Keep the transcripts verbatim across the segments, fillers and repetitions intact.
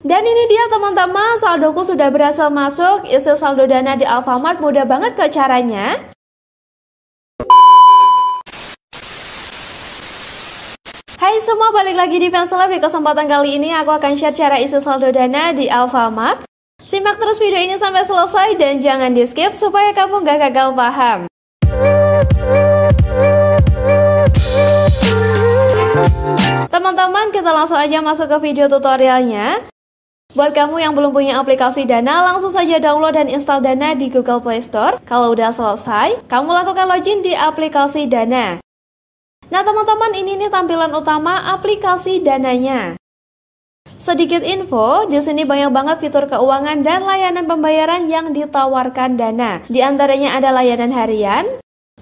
Dan ini dia teman-teman, saldoku sudah berhasil masuk. Isi saldo Dana di Alfamart mudah banget kok caranya. Hai semua, balik lagi di Pencelab. Di kesempatan kali ini aku akan share cara isi saldo Dana di Alfamart. Simak terus video ini sampai selesai dan jangan di skip supaya kamu gak gagal paham. Teman-teman, kita langsung aja masuk ke video tutorialnya. Buat kamu yang belum punya aplikasi Dana, langsung saja download dan install Dana di Google Play Store. Kalau udah selesai, kamu lakukan login di aplikasi Dana. Nah teman-teman, ini nih tampilan utama aplikasi Dananya. Sedikit info, di sini banyak banget fitur keuangan dan layanan pembayaran yang ditawarkan Dana. Di antaranya ada layanan harian,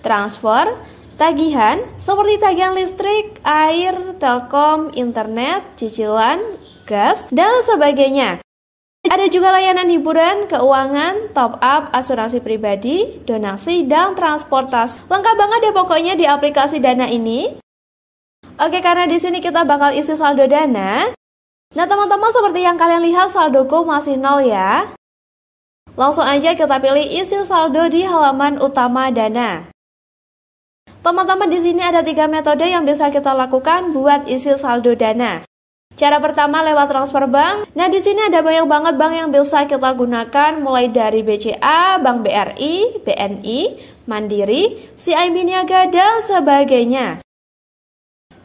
transfer, tagihan, seperti tagihan listrik, air, telkom, internet, cicilan, gas, dan sebagainya. Ada juga layanan hiburan, keuangan, top up, asuransi pribadi, donasi, dan transportasi. Lengkap banget ya pokoknya di aplikasi Dana ini. Oke, karena di sini kita bakal isi saldo Dana. Nah teman-teman, seperti yang kalian lihat, saldoku masih nol ya. Langsung aja kita pilih isi saldo di halaman utama Dana. Teman-teman, di sini ada tiga metode yang bisa kita lakukan buat isi saldo Dana. Cara pertama lewat transfer bank. Nah, di sini ada banyak banget bank yang bisa kita gunakan, mulai dari B C A, Bank B R I, B N I, Mandiri, C I B Niaga, dan sebagainya.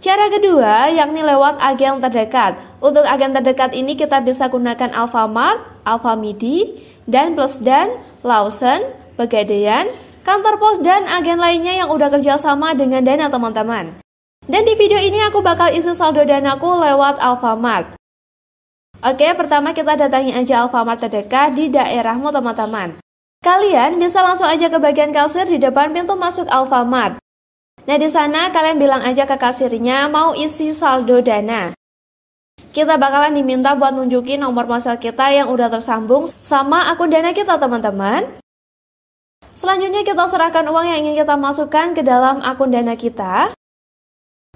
Cara kedua, yakni lewat agen terdekat. Untuk agen terdekat ini kita bisa gunakan Alfamart, Alfamidi, dan Plusdan, Lawson, Pegadaian, kantor pos, dan agen lainnya yang udah kerjasama dengan Dana, teman-teman. Dan di video ini aku bakal isi saldo Danaku lewat Alfamart. Oke, pertama kita datangi aja Alfamart terdekat di daerahmu, teman-teman. Kalian bisa langsung aja ke bagian kasir di depan pintu masuk Alfamart. Nah, di sana kalian bilang aja ke kasirnya mau isi saldo Dana. Kita bakalan diminta buat nunjukin nomor ponsel kita yang udah tersambung sama akun Dana kita, teman-teman. Selanjutnya kita serahkan uang yang ingin kita masukkan ke dalam akun Dana kita.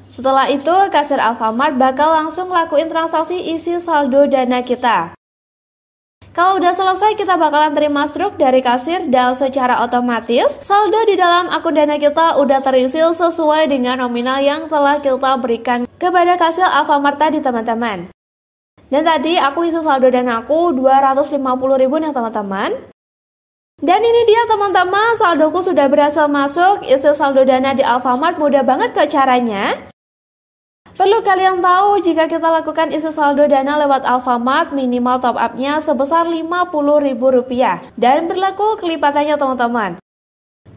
Setelah itu, kasir Alfamart bakal langsung lakuin transaksi isi saldo Dana kita. Kalau udah selesai, kita bakalan terima struk dari kasir dan secara otomatis saldo di dalam akun Dana kita udah terisi sesuai dengan nominal yang telah kita berikan kepada kasir Alfamart tadi, teman-teman. Dan tadi aku isi saldo Danaku dua ratus lima puluh ribu nih, teman-teman. Dan ini dia teman-teman, saldoku sudah berhasil masuk. Isi saldo Dana di Alfamart mudah banget kok caranya. Perlu kalian tahu, jika kita lakukan isi saldo Dana lewat Alfamart, minimal top up-nya sebesar lima puluh ribu rupiah dan berlaku kelipatannya, teman-teman.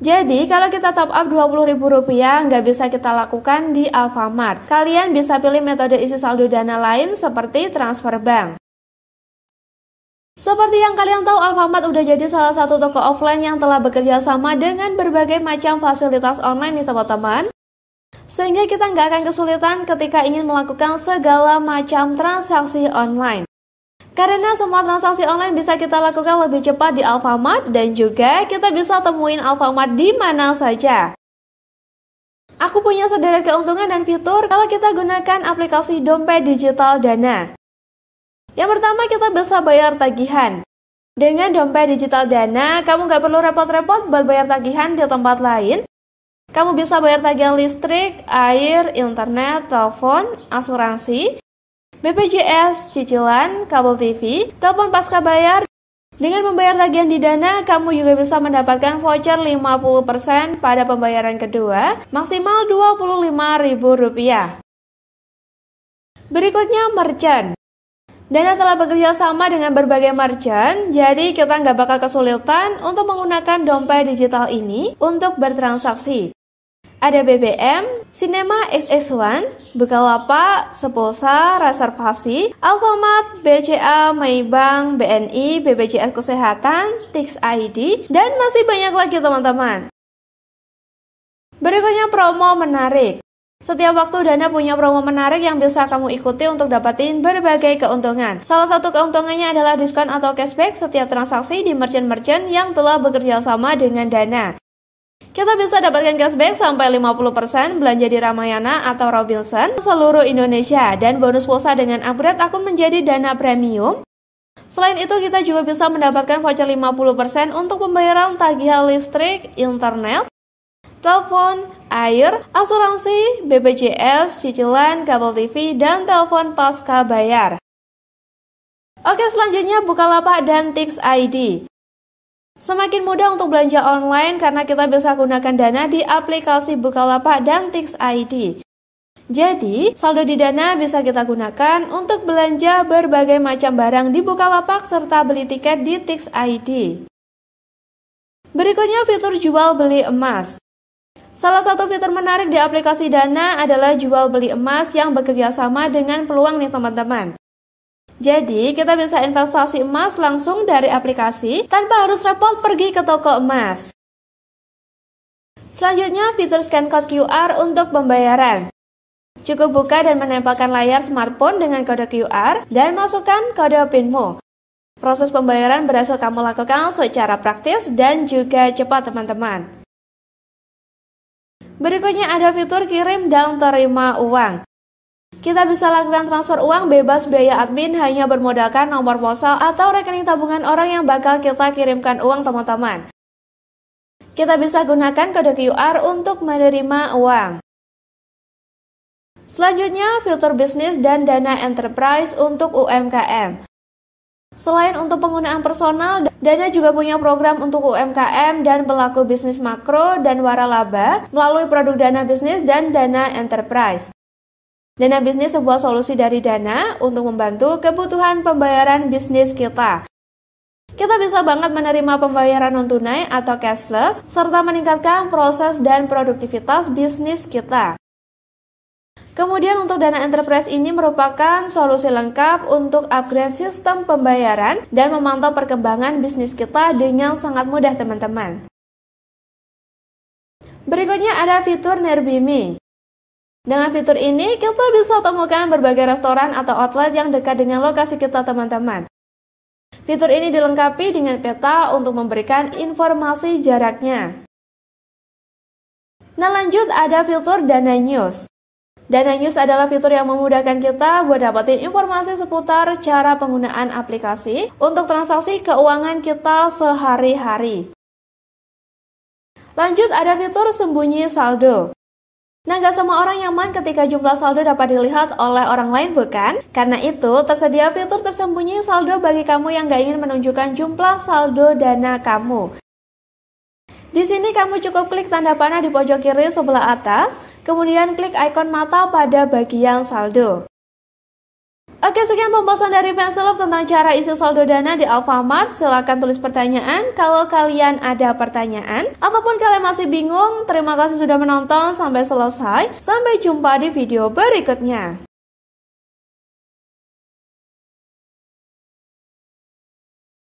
Jadi, kalau kita top up dua puluh ribu rupiah nggak bisa kita lakukan di Alfamart. Kalian bisa pilih metode isi saldo Dana lain seperti transfer bank. Seperti yang kalian tahu, Alfamart udah jadi salah satu toko offline yang telah bekerja sama dengan berbagai macam fasilitas online nih, teman-teman. Sehingga kita nggak akan kesulitan ketika ingin melakukan segala macam transaksi online. Karena semua transaksi online bisa kita lakukan lebih cepat di Alfamart dan juga kita bisa temuin Alfamart di mana saja. Aku punya sederet keuntungan dan fitur kalau kita gunakan aplikasi dompet digital Dana. Yang pertama, kita bisa bayar tagihan. Dengan dompet digital Dana, kamu nggak perlu repot-repot buat bayar tagihan di tempat lain. Kamu bisa bayar tagihan listrik, air, internet, telepon, asuransi, B P J S, cicilan, kabel T V, telepon pasca bayar. Dengan membayar tagihan di Dana, kamu juga bisa mendapatkan voucher lima puluh persen pada pembayaran kedua, maksimal dua puluh lima ribu rupiah. Berikutnya, merchant. Dana telah bekerja sama dengan berbagai merchant, jadi kita nggak bakal kesulitan untuk menggunakan dompet digital ini untuk bertransaksi. Ada B B M, Cinema X X satu, Bukalapak, Sepulsa, Reservasi, Alfamart, B C A, Maybank, B N I, B P J S Kesehatan, T I X I D, dan masih banyak lagi, teman-teman. Berikutnya, promo menarik. Setiap waktu Dana punya promo menarik yang bisa kamu ikuti untuk dapetin berbagai keuntungan. Salah satu keuntungannya adalah diskon atau cashback setiap transaksi di merchant-merchant yang telah bekerja sama dengan Dana. Kita bisa dapatkan cashback sampai lima puluh persen belanja di Ramayana atau Robinson seluruh Indonesia dan bonus pulsa dengan upgrade akun menjadi Dana Premium. Selain itu, kita juga bisa mendapatkan voucher lima puluh persen untuk pembayaran tagihan listrik, internet, telepon, air, asuransi, B P J S, cicilan, kabel T V, dan telepon pasca bayar. Oke, selanjutnya Bukalapak dan Tix I D. Semakin mudah untuk belanja online karena kita bisa gunakan dana di aplikasi Bukalapak dan Tix I D. Jadi, saldo di Dana bisa kita gunakan untuk belanja berbagai macam barang di Bukalapak serta beli tiket di Tix I D. Berikutnya fitur jual beli emas. Salah satu fitur menarik di aplikasi Dana adalah jual beli emas yang bekerja sama dengan Peluang nih teman-teman. Jadi, kita bisa investasi emas langsung dari aplikasi tanpa harus repot pergi ke toko emas. Selanjutnya, fitur scan code Q R untuk pembayaran. Cukup buka dan menempelkan layar smartphone dengan kode Q R dan masukkan kode PINmu. Proses pembayaran berhasil kamu lakukan secara praktis dan juga cepat teman-teman. Berikutnya ada fitur kirim dan terima uang. Kita bisa lakukan transfer uang bebas biaya admin hanya bermodalkan nomor ponsel atau rekening tabungan orang yang bakal kita kirimkan uang teman-teman. Kita bisa gunakan kode Q R untuk menerima uang. Selanjutnya, fitur bisnis dan dana enterprise untuk U M K M. Selain untuk penggunaan personal, Dana juga punya program untuk U M K M dan pelaku bisnis makro dan waralaba melalui produk Dana Bisnis dan Dana Enterprise. Dana Bisnis sebuah solusi dari Dana untuk membantu kebutuhan pembayaran bisnis kita. Kita bisa banget menerima pembayaran non-tunai atau cashless, serta meningkatkan proses dan produktivitas bisnis kita. Kemudian untuk Dana Enterprise ini merupakan solusi lengkap untuk upgrade sistem pembayaran dan memantau perkembangan bisnis kita dengan sangat mudah teman-teman. Berikutnya ada fitur Nerbimi. Dengan fitur ini kita bisa temukan berbagai restoran atau outlet yang dekat dengan lokasi kita teman-teman. Fitur ini dilengkapi dengan peta untuk memberikan informasi jaraknya. Nah, lanjut ada fitur Dana News. Dana News adalah fitur yang memudahkan kita buat dapetin informasi seputar cara penggunaan aplikasi untuk transaksi keuangan kita sehari-hari. Lanjut ada fitur sembunyi saldo. Nah, gak semua orang nyaman ketika jumlah saldo dapat dilihat oleh orang lain bukan? Karena itu tersedia fitur tersembunyi saldo bagi kamu yang gak ingin menunjukkan jumlah saldo dana kamu. Di sini kamu cukup klik tanda panah di pojok kiri sebelah atas, kemudian klik ikon mata pada bagian saldo. Oke, sekian pembahasan dari Pensilov tentang cara isi saldo Dana di Alfamart. Silahkan tulis pertanyaan kalau kalian ada pertanyaan, ataupun kalian masih bingung. Terima kasih sudah menonton sampai selesai. Sampai jumpa di video berikutnya.